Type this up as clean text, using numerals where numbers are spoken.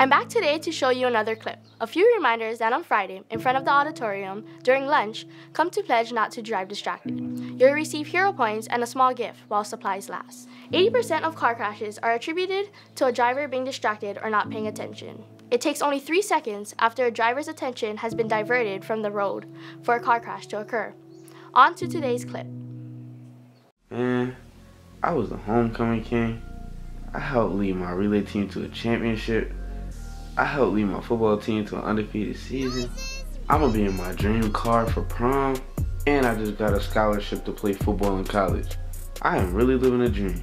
I'm back today to show you another clip. A few reminders that on Friday, in front of the auditorium, during lunch, come to pledge not to drive distracted. You'll receive hero points and a small gift while supplies last. 80% of car crashes are attributed to a driver being distracted or not paying attention. It takes only 3 seconds after a driver's attention has been diverted from the road for a car crash to occur. On to today's clip. Man, I was the homecoming king. I helped lead my relay team to a championship. I helped lead my football team to an undefeated season. I'm gonna be in my dream car for prom. And I just got a scholarship to play football in college. I am really living a dream.